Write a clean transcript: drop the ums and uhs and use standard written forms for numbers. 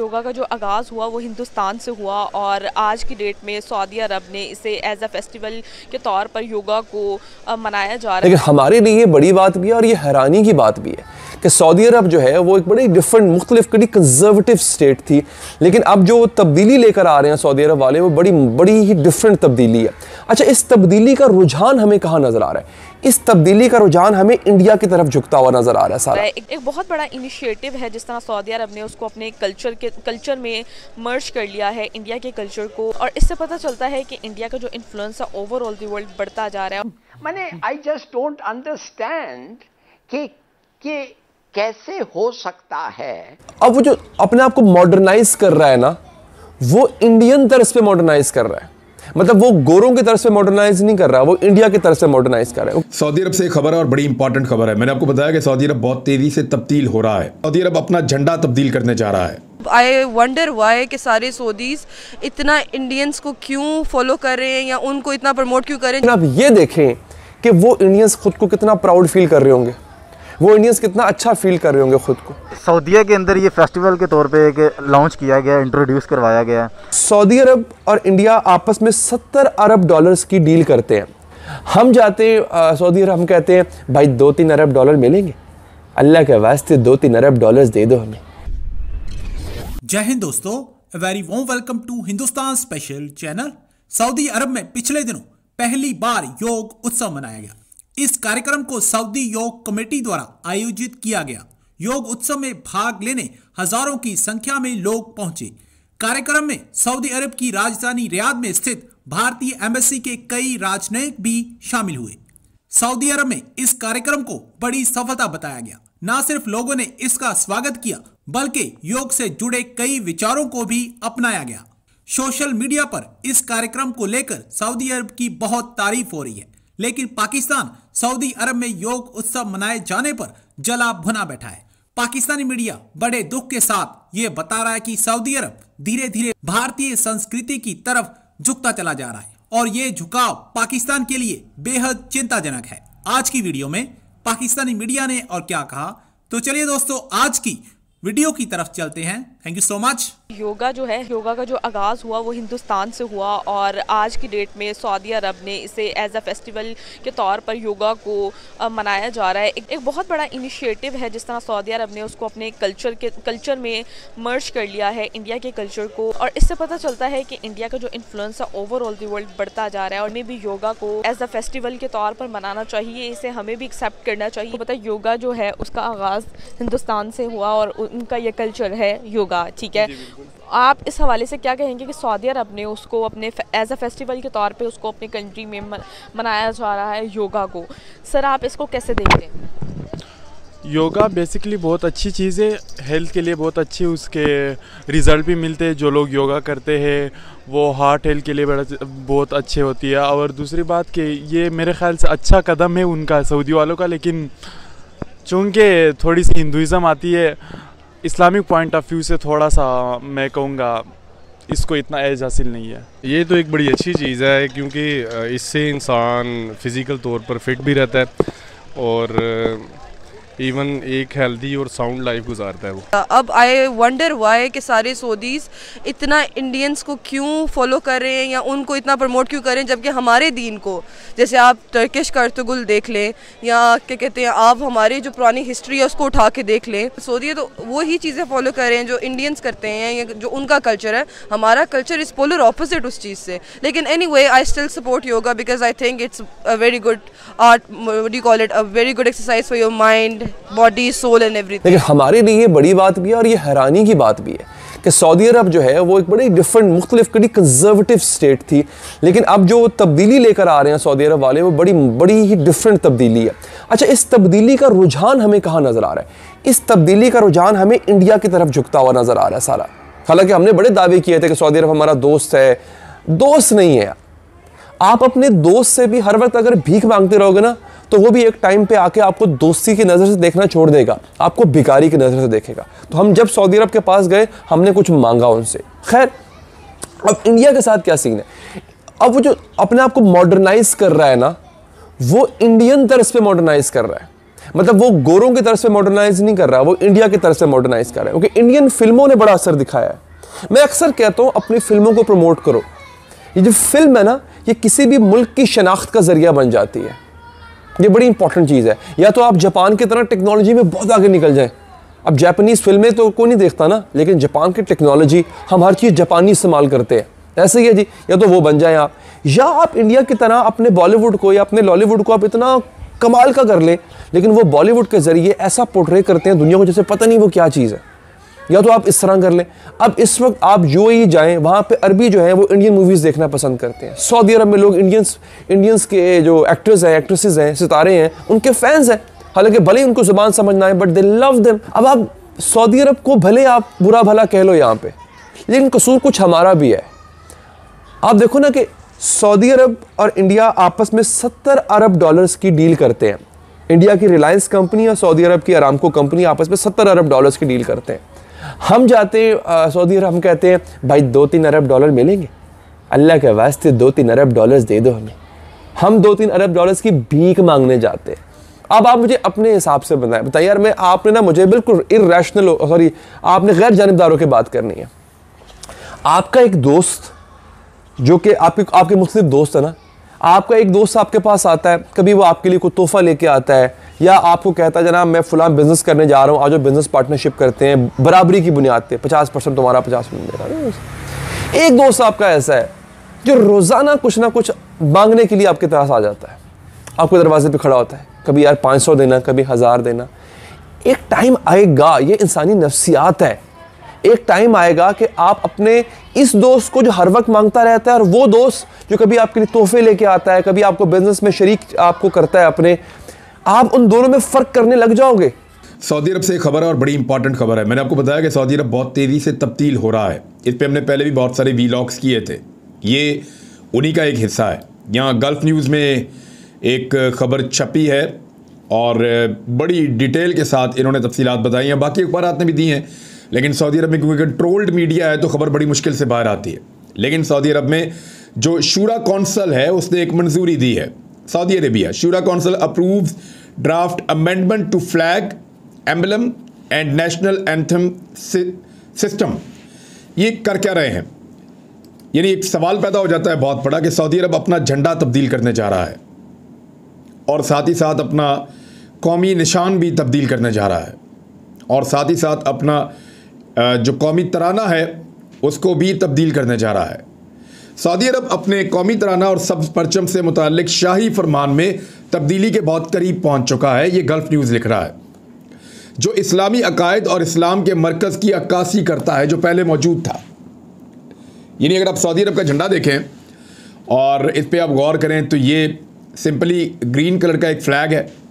योगा का जो आगाज़ हुआ वो हिंदुस्तान से हुआ और आज की डेट में सऊदी अरब ने इसे एज अ फेस्टिवल के तौर पर योगा को मनाया जा रहा है। लेकिन हमारे लिए ये बड़ी बात भी है और ये हैरानी की बात भी है कि सऊदी अरब जो है वो एक बड़ी डिफरेंट मुख्तलिफ बड़ी कंजर्वेटिव स्टेट थी, लेकिन अब जो तब्दीली लेकर आ रहे हैं सऊदी अरब वाले वो बड़ी ही डिफरेंट तब्दीली है। अच्छा, इस तब्दीली का रुझान हमें कहाँ नज़र आ रहा है? इस तब्दीली का रुझान हमें इंडिया की तरफ झुकता हुआ नज़र आ रहा है। सारा एक बहुत बड़ा इनिशिएटिव है जिस तरह सऊदी अरब ने उसको अपने कल्चर में मर्ज कर लिया है इंडिया के कल्चर को, और इससे पता चलता है कि इंडिया का जो इन्फ्लुएंस है ओवरऑल द वर्ल्ड बढ़ता जा रहा है। मैंने आई जस्ट डोंट अंडरस्टैंड कि कैसे हो सकता है। अब वो जो अपने आप को मॉडर्नाइज कर रहा है ना, वो इंडियन तर्ज पे मॉडर्नाइज कर रहा है, मतलब वो गोरों की तरफ से मॉडर्नाइज नहीं कर रहा, वो इंडिया की तरफ से मॉडर्नाइज कर रहा है। सऊदी अरब से एक खबर है और बड़ी इंपॉर्टेंट खबर है। मैंने आपको बताया कि सऊदी अरब बहुत तेजी से तब्दील हो रहा है। सऊदी अरब अपना झंडा तब्दील करने जा रहा है। आई वंडर वाई कि सारे सऊदीज इतना इंडियंस को क्यों फॉलो कर रहे हैं या उनको इतना प्रमोट क्यों कर रहे हैं। आप ये देखें कि वो इंडियंस खुद को कितना प्राउड फील कर रहे होंगे, वो इंडियंस कितना अच्छा फील कर रहे होंगे खुद को। सऊदीया के अंदर ये फेस्टिवल के तौर पे लॉन्च किया गया, इंट्रोड्यूस करवाया गया। सऊदी अरब और इंडिया आपस में 70 अरब डॉलर्स की डील करते हैं। हम जाते हैं सऊदी अरब, हम कहते हैं भाई 2-3 अरब डॉलर मिलेंगे, अल्लाह के वास्ते 2-3 अरब डॉलर्स दे दो हमें। जय हिंद दोस्तों, very warm welcome to Hindustan special channel. Saudi Arab में पिछले दिनों पहली बार योग उत्सव मनाया गया। इस कार्यक्रम को सऊदी योग कमेटी द्वारा आयोजित किया गया। योग उत्सव में भाग लेने हजारों की संख्या में लोग पहुंचे। कार्यक्रम में सऊदी अरब की राजधानी रियाद में स्थित भारतीय एम्बेसी के कई राजनयिक भी शामिल हुए। सऊदी अरब में इस कार्यक्रम को बड़ी सफलता बताया गया। न सिर्फ लोगों ने इसका स्वागत किया बल्कि योग से जुड़े कई विचारों को भी अपनाया गया। सोशल मीडिया पर इस कार्यक्रम को लेकर सऊदी अरब की बहुत तारीफ हो रही है, लेकिन पाकिस्तान सऊदी अरब में योग उत्सव मनाए जाने पर जला भुना बैठा है। पाकिस्तानी मीडिया बड़े दुख के साथ ये बता रहा है कि सऊदी अरब धीरे धीरे भारतीय संस्कृति की तरफ झुकता चला जा रहा है और ये झुकाव पाकिस्तान के लिए बेहद चिंताजनक है। आज की वीडियो में पाकिस्तानी मीडिया ने और क्या कहा, तो चलिए दोस्तों आज की वीडियो की तरफ चलते हैं। Thank you so much. Yoga जो है, योगा का जो आगाज़ हुआ वो हिंदुस्तान से हुआ और आज की डेट में सऊदी अरब ने इसे एज अ फेस्टिवल के तौर पर योगा को मनाया जा रहा है। एक बहुत बड़ा इनिशिएटिव है जिस तरह सऊदी अरब ने उसको अपने कल्चर में मर्ज कर लिया है इंडिया के कल्चर को, और इससे पता चलता है कि इंडिया का जो इन्फ्लुएंस है ओवरऑल द वर्ल्ड बढ़ता जा रहा है और हमें भी योगा को एज अ फेस्टिवल के तौर पर मनाना चाहिए, इसे हमें भी एक्सेप्ट करना चाहिए। पता है योगा जो है उसका आगाज़ हिंदुस्तान से हुआ और उनका यह कल्चर है योगा, ठीक है। आप इस हवाले से क्या कहेंगे कि सऊदी अरब ने उसको अपने एज अ फेस्टिवल के तौर पे उसको अपने कंट्री में मनाया जा रहा है योगा को, सर आप इसको कैसे देखते हैं? योगा बेसिकली बहुत अच्छी चीज़ है, हेल्थ के लिए बहुत अच्छी, उसके रिज़ल्ट भी मिलते हैं। जो लोग योगा करते हैं वो हार्ट हेल्थ के लिए बहुत अच्छे होती है। और दूसरी बात कि ये मेरे ख्याल से अच्छा कदम है उनका, सऊदी वालों का, लेकिन चूँकि थोड़ी सी हिंदुज़म आती है, इस्लामिक पॉइंट ऑफ व्यू से थोड़ा सा मैं कहूँगा इसको इतना एज हासिल नहीं है। ये तो एक बड़ी अच्छी चीज़ है क्योंकि इससे इंसान फिज़िकल तौर पर फिट भी रहता है और इवन एक हेल्दी और साउंड लाइफ गुजारता है वो। अब आई वंडर वाई कि सारे सऊदीज इतना इंडियंस को क्यों फॉलो कर रहे हैं या उनको इतना प्रमोट क्यों कर रहे हैं, जबकि हमारे दीन को, जैसे आप टर्किश कर्तुगुल देख लें या क्या कहते हैं आप हमारे जो पुरानी हिस्ट्री है उसको उठा के देख लें, सऊदी तो वो ही चीज़ें फॉलो कर रहे हैं जो इंडियंस करते हैं या जो उनका कल्चर है। हमारा कल्चर इज़ पोलर ऑपोजिट उस चीज़ से। लेकिन anyway I still support yoga because I think it's a very good art, what do you call it, a very good exercise for your mind, body, soul and everything. लेकिन हमारे लिए ये बड़ी बात भी है और ये हैरानी की बात भी है कि सऊदी अरब जो है वो एक बड़ी डिफरेंट मुख्तलिफ बड़ी कंजर्वेटिव स्टेट थी, लेकिन अब जो तब्दीली लेकर आ रहे हैं सऊदी अरब वाले वो बड़ी ही डिफरेंट तब्दीली है। अच्छा, इस तब्दीली का रुझान हमें कहाँ नज़र आ रहा है? इस तब्दीली का रुझान हमें इंडिया की तरफ झुकता हुआ नज़र आ रहा है सारा। हालांकि हमने बड़े दावे किए थे कि सऊदी अरब हमारा दोस्त है, दोस्त नहीं है। आप अपने दोस्त से भी हर वक्त अगर भीख मांगते रहोगे ना तो वो भी एक टाइम पे आके आपको दोस्ती की नज़र से देखना छोड़ देगा, आपको भिखारी की नज़र से देखेगा। तो हम जब सऊदी अरब के पास गए हमने कुछ मांगा उनसे। खैर, अब इंडिया के साथ क्या सीन है? अब वो जो अपने आप को मॉडर्नाइज कर रहा है ना, वो इंडियन तर्ज पे मॉडर्नाइज कर रहा है, मतलब वो गोरों की तरफ से मॉडर्नाइज नहीं कर रहा, वो इंडिया की तरफ से मॉडर्नाइज कर रहा है, क्योंकि इंडियन फिल्मों ने बड़ा असर दिखाया है। मैं अक्सर कहता हूँ अपनी फिल्मों को प्रमोट करो। ये जो फिल्म है ना, ये किसी भी मुल्क की शनाख्त का जरिया बन जाती है, ये बड़ी इंपॉर्टेंट चीज़ है। या तो आप जापान की तरह टेक्नोलॉजी में बहुत आगे निकल जाएं। अब जापानीज़ फिल्में तो कोई नहीं देखता ना, लेकिन जापान की टेक्नोलॉजी, हम हर चीज़ जापानी इस्तेमाल करते हैं, ऐसे ही है जी। या तो वो बन जाएं आप, या आप इंडिया की तरह अपने बॉलीवुड को या अपने लॉलीवुड को आप इतना कमाल का कर लें, लेकिन वो बॉलीवुड के ज़रिए ऐसा पोर्ट्रे करते हैं दुनिया को जैसे पता नहीं वो क्या चीज़ है। या तो आप इस तरह कर लें। अब इस वक्त आप UAE जाएं, वहाँ पे अरबी जो है वो इंडियन मूवीज़ देखना पसंद करते हैं। सऊदी अरब में लोग इंडियंस के जो एक्टर्स हैं, एक्ट्रेसेस हैं, सितारे हैं, उनके फैंस हैं, हालांकि भले ही उनको ज़ुबान समझना है, बट दे लव देम। अब आप सऊदी अरब को भले आप बुरा भला कह लो यहाँ पर, लेकिन कसूर कुछ हमारा भी है। आप देखो ना कि सऊदी अरब और इंडिया आपस में $70 अरब की डील करते हैं। इंडिया की रिलायंस कंपनी और सऊदी अरब की अरामको कंपनी आपस में $70 अरब की डील करते हैं। हम जाते हैं सऊदी अरब, हम कहते हैं भाई $2-3 अरब मिलेंगे, अल्लाह के वास्ते $2-3 अरब दे दो हमें। हम $2-3 अरब की भीख मांगने जाते हैं। अब आप मुझे अपने हिसाब से बताइए यार, मैं आपने ना मुझे बिल्कुल इरेशनल, सॉरी, आपने गैर जानिबदारों की बात करनी है। आपका एक दोस्त जो कि आपके मुख्तलिफ दोस्त है ना, आपका एक दोस्त आपके पास आता है, कभी वो आपके लिए कोई तोहफा लेके आता है, या आपको कहता है जनाब मैं फ़लां बिज़नेस करने जा रहा हूँ, आज वो बिज़नेस पार्टनरशिप करते हैं बराबरी की बुनियाद पे, 50% तुम्हारा 50% मेरा। एक दोस्त आपका ऐसा है जो रोज़ाना कुछ ना कुछ मांगने के लिए आपके पास आ जाता है, आपके दरवाजे पे खड़ा होता है, कभी यार 500 देना, कभी 1000 देना। एक टाइम आएगा, ये इंसानी नफ्सियात है, एक टाइम आएगा कि आप अपने इस दोस्त को जो हर वक्त मांगता रहता है, और वो दोस्त जो कभी आपके लिए तोहफे लेके आता है, कभी आपको बिजनेस में शरीक आपको करता है अपने, आप उन दोनों में फ़र्क करने लग जाओगे। सऊदी अरब से एक खबर है और बड़ी इंपॉर्टेंट खबर है। मैंने आपको बताया कि सऊदी अरब बहुत तेज़ी से तब्दील हो रहा है, इस पर हमने पहले भी बहुत सारे वीलॉग्स किए थे, ये उन्हीं का एक हिस्सा है। यहाँ गल्फ न्यूज़ में एक खबर छपी है और बड़ी डिटेल के साथ इन्होंने तफसीलात बताई हैं, बाकी अखबारात ने भी दी हैं, लेकिन सऊदी अरब में क्योंकि कंट्रोल्ड मीडिया है तो खबर बड़ी मुश्किल से बाहर आती है। लेकिन सऊदी अरब में जो शुरा कौंसल है उसने एक मंजूरी दी है। Saudi Arabia, Shura council approves draft amendment to flag emblem and national anthem system. ये कर क्या रहे हैं, यानी एक सवाल पैदा हो जाता है बहुत बड़ा कि सऊदी अरब अपना झंडा तब्दील करने जा रहा है और साथ ही साथ अपना कौमी निशान भी तब्दील करने जा रहा है और साथ ही साथ अपना जो कौमी तराना है उसको भी तब्दील करने जा रहा है। सऊदी अरब अपने कौमी तराना और सब्ज परचम से मुतालिक शाही फरमान में तब्दीली के बहुत करीब पहुंच चुका है, ये गल्फ न्यूज़ लिख रहा है, जो इस्लामी अकायद और इस्लाम के मरकज़ की अक्कासी करता है जो पहले मौजूद था। यानी अगर आप सऊदी अरब का झंडा देखें और इस पर आप गौर करें तो ये सिंपली ग्रीन कलर का एक फ्लैग है,